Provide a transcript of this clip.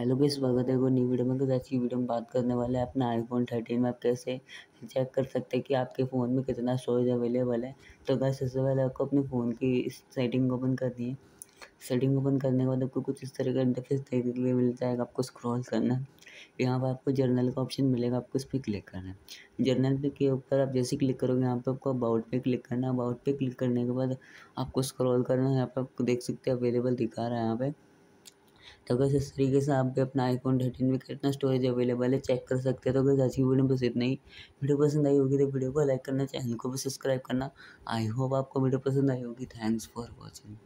Hello guys, स्वागत है new video में। आज की वीडियो में बात करने वाले हैं अपना आईफोन 13 में आप कैसे चेक कर सकते हैं कि आपके फ़ोन में कितना स्टोरेज अवेलेबल है। तो गाइस, सबसे पहले आपको अपने फ़ोन की सेटिंग ओपन करनी है। सेटिंग ओपन करने के बाद आपको कुछ इस तरह का इंटरफेस देखने के लिए मिल जाएगा। आपको स्क्रॉल करना है, यहाँ पर आपको जर्नल का ऑप्शन मिलेगा, आपको इस पर क्लिक करना है। जर्नल पे के ऊपर आप जैसे क्लिक करोगे, यहाँ पर आपको अबाउट पे क्लिक करना है। अबाउट पे क्लिक करने के बाद आपको स्क्रॉल करना है। यहाँ पर आपको देख सकते हैं अवेलेबल दिखा रहा है यहाँ पर। तो बस इस तरीके से आप भी अपना आईफोन 13 में कितना स्टोरेज अवेलेबल है चेक कर सकते हैं। तो बस आज की वीडियो में बस इतना ही। वीडियो पसंद आई होगी तो वीडियो को लाइक करना, चैनल को भी सब्सक्राइब करना। आई होप आपको वीडियो पसंद आई होगी। Thanks for watching.